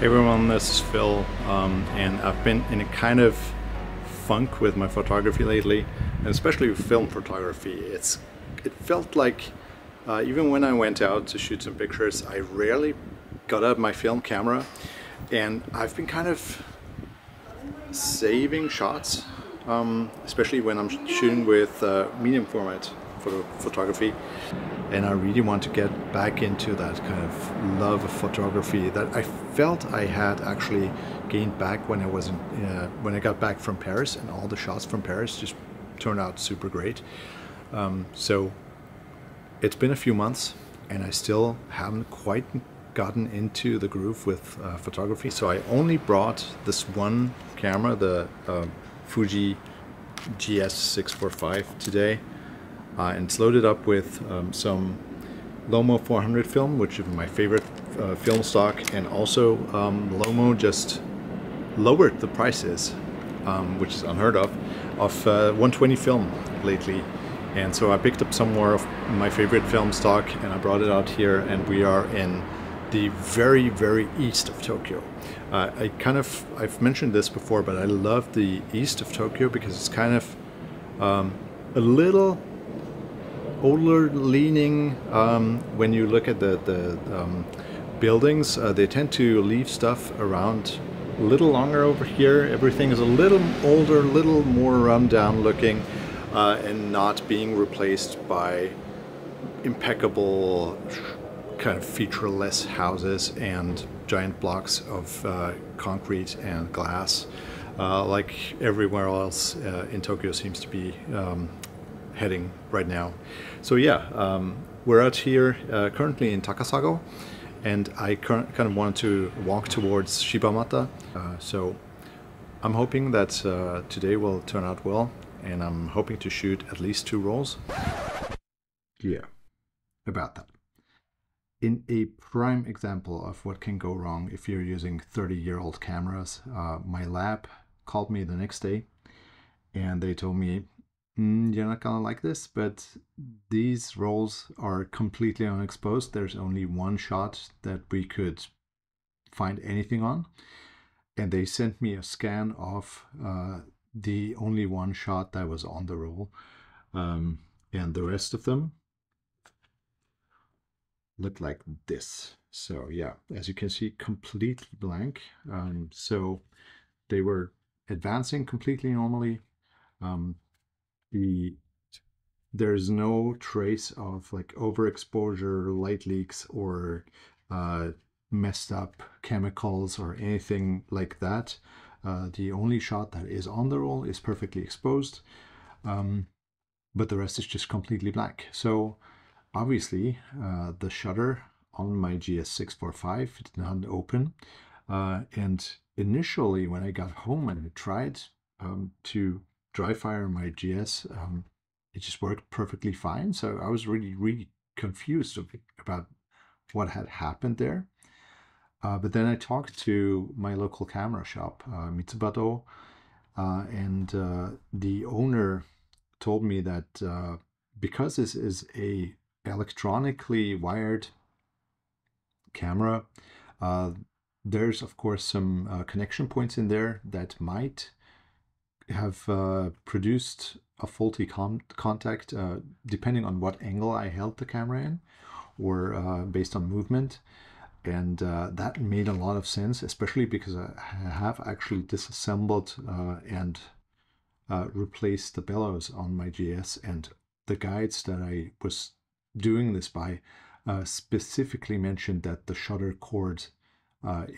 Hey everyone, this is Phil, and I've been in a kind of funk with my photography lately, and especially with film photography. It felt like even when I went out to shoot some pictures, I rarely got out my film camera, and I've been kind of saving shots, especially when I'm shooting with medium format photography. And I really want to get back into that kind of love of photography that I felt I had actually gained back when I was when I got back from Paris, and all the shots from Paris just turned out super great. So it's been a few months, and I still haven't quite gotten into the groove with photography. So I only brought this one camera, the Fuji GS645 today. And it's loaded up with some Lomo 400 film, which is my favorite film stock, and also Lomo just lowered the prices, which is unheard of 120 film lately. And so I picked up some more of my favorite film stock, and I brought it out here, and we are in the very, very east of Tokyo. I've mentioned this before, but I love the east of Tokyo because it's kind of a little older leaning. When you look at the buildings, they tend to leave stuff around a little longer. Over here, everything is a little older, a little more run down looking, and not being replaced by impeccable kind of featureless houses and giant blocks of concrete and glass, like everywhere else in Tokyo seems to be heading right now. So yeah, we're out here currently in Takasago, and I kind of wanted to walk towards Shibamata. So I'm hoping that today will turn out well, and I'm hoping to shoot at least 2 rolls. Yeah, about that. In a prime example of what can go wrong if you're using 30-year-old cameras, my lab called me the next day, and they told me, you're not gonna like this, but these rolls are completely unexposed. There's only one shot that we could find anything on. And they sent me a scan of the only one shot that was on the roll. And the rest of them looked like this. So yeah, as you can see, completely blank. So they were advancing completely normally. There's no trace of like overexposure, light leaks, or messed up chemicals or anything like that. The only shot that is on the roll is perfectly exposed, but the rest is just completely black. So obviously the shutter on my GS645 did not open, and initially when I got home and I tried to dry fire my GS, it just worked perfectly fine. So I was really confused about what had happened there. But then I talked to my local camera shop, Mitsubato, and the owner told me that because this is a electronically wired camera, there's of course some connection points in there that might have produced a faulty contact depending on what angle I held the camera in, or based on movement. And that made a lot of sense, especially because I have actually disassembled and replaced the bellows on my GS, and the guides that I was doing this by specifically mentioned that the shutter cord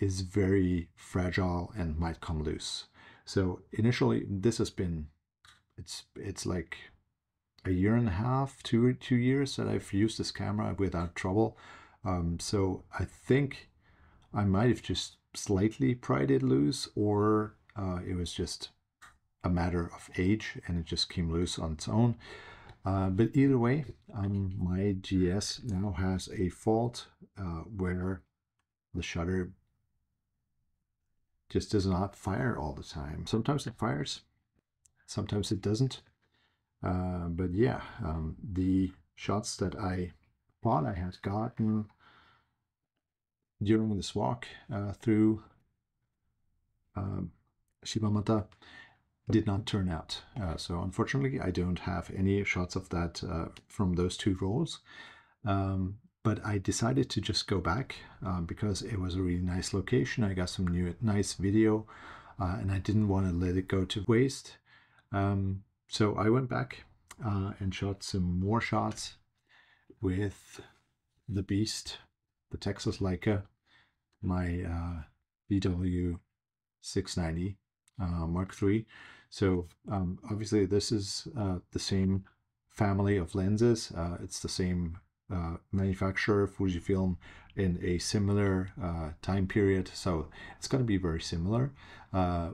is very fragile and might come loose. So initially, this has been, it's like a year and a half, two years that I've used this camera without trouble. So I think I might have just slightly pried it loose, or it was just a matter of age and it just came loose on its own. But either way, my GS now has a fault where the shutter just does not fire all the time. Sometimes it fires, sometimes it doesn't. But yeah, the shots that I thought I had gotten during this walk through Shibamata did not turn out. So unfortunately, I don't have any shots of that from those two rolls. But I decided to just go back because it was a really nice location. I got some new nice video and I didn't want to let it go to waste. So I went back and shot some more shots with the beast, the Texas Leica, my VW690 Mark III. So obviously this is the same family of lenses. It's the same manufacturer, Fujifilm, in a similar time period. So it's going to be very similar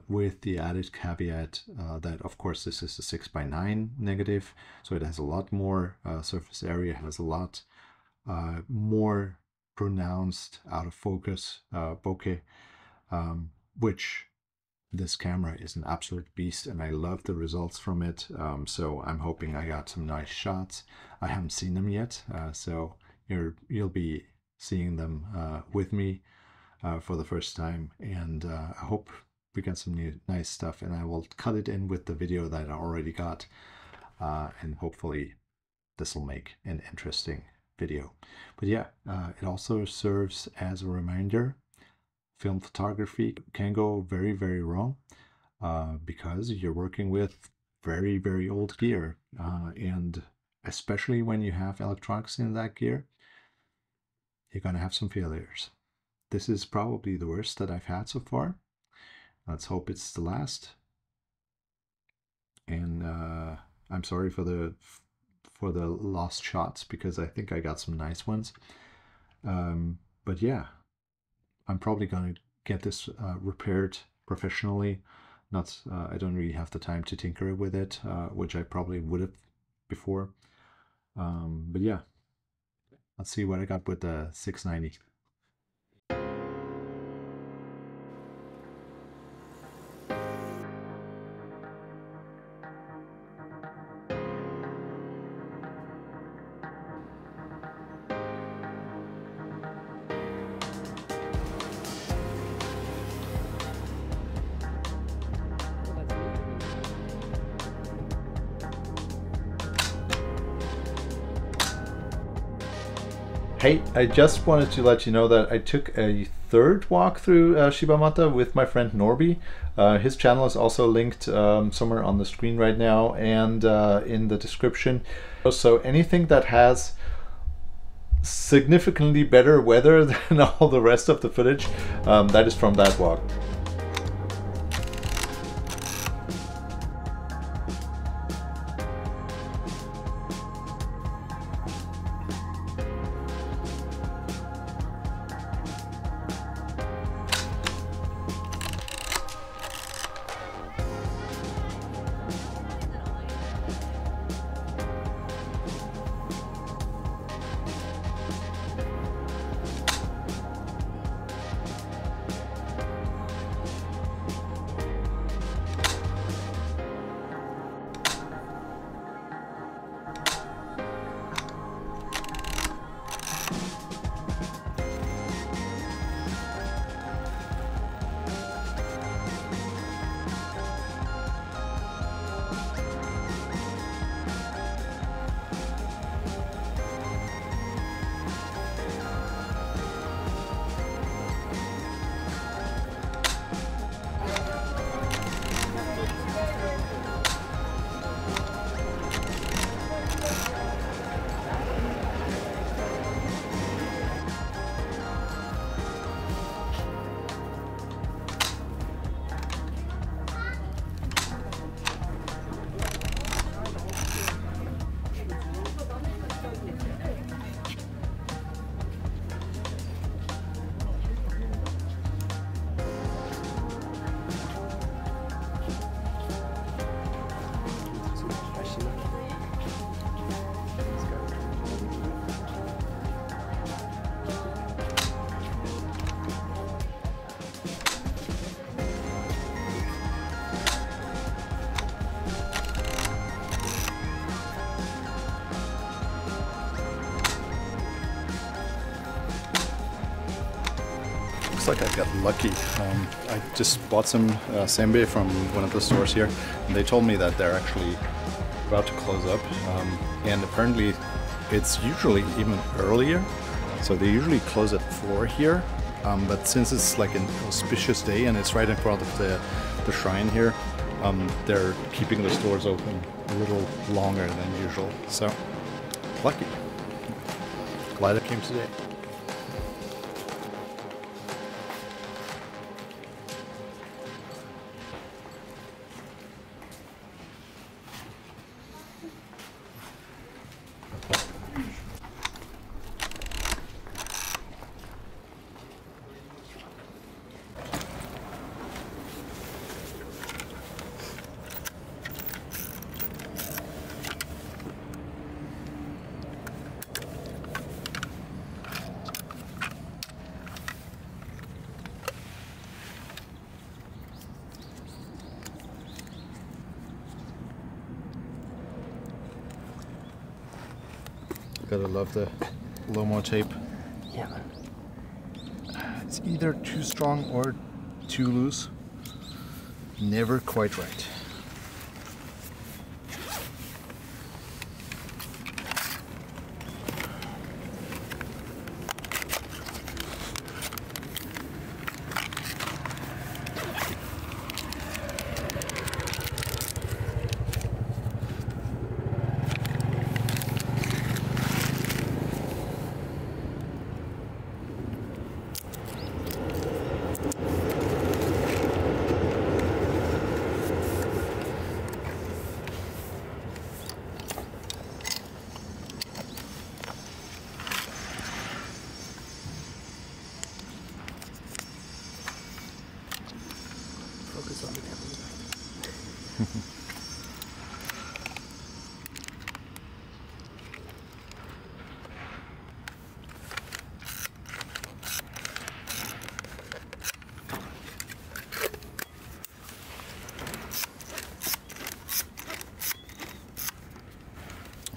with the added caveat that, of course, this is a 6x9 negative. So it has a lot more surface area, has a lot more pronounced out of focus bokeh, which this camera is an absolute beast and I love the results from it. So I'm hoping I got some nice shots. I haven't seen them yet, so you'll be seeing them with me for the first time, and I hope we got some new nice stuff, and I will cut it in with the video that I already got, and hopefully this will make an interesting video. But yeah, it also serves as a reminder. Film photography can go very, very wrong because you're working with very, very old gear. And especially when you have electronics in that gear, you're going to have some failures. This is probably the worst that I've had so far. Let's hope it's the last. And I'm sorry for the lost shots, because I think I got some nice ones. But yeah, I'm probably going to get this repaired professionally. I don't really have the time to tinker with it, which I probably would have before. But yeah, let's see what I got with the 690. Hey, I just wanted to let you know that I took a third walk through Shibamata with my friend Norbi. His channel is also linked somewhere on the screen right now and in the description. So anything that has significantly better weather than all the rest of the footage, that is from that walk. like I got lucky. I just bought some senbei from one of the stores here, and they told me that they're actually about to close up, and apparently it's usually even earlier, so they usually close at 4 here, but since it's like an auspicious day and it's right in front of the shrine here, they're keeping the stores open a little longer than usual, so lucky. Glad I came today. Gotta love the Lomo tape. Yeah, man. It's either too strong or too loose. Never quite right.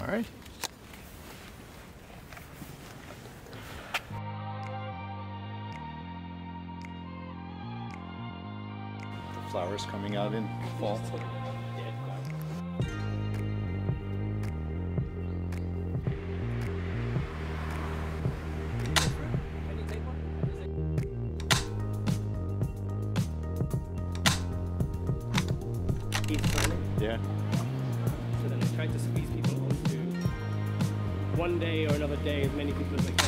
All right. The flowers coming out in fall. Yeah. So then I tried to squeeze people onto one day or another day, as many people as I can.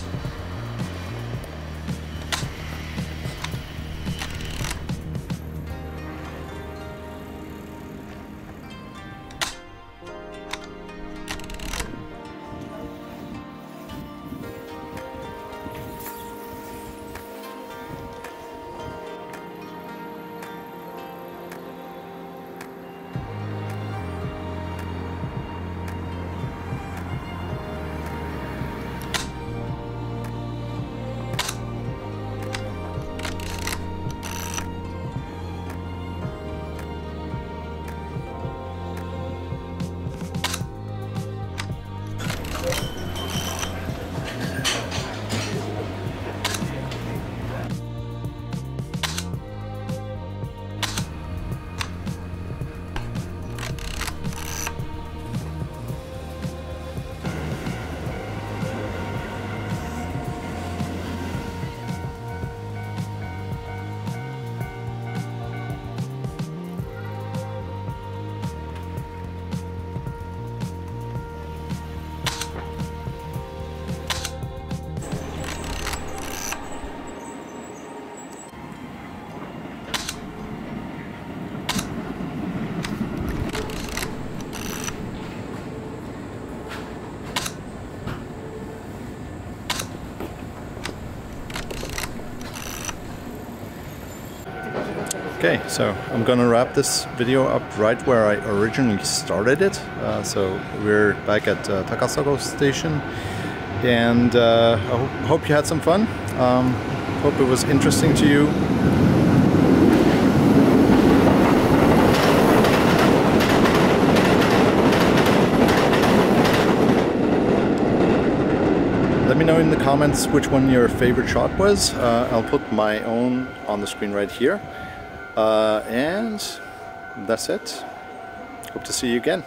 Okay, so I'm gonna wrap this video up right where I originally started it. So we're back at Takasago station, and I hope you had some fun. Hope it was interesting to you. Let me know in the comments which one your favorite shot was. I'll put my own on the screen right here. And that's it. Hope to see you again.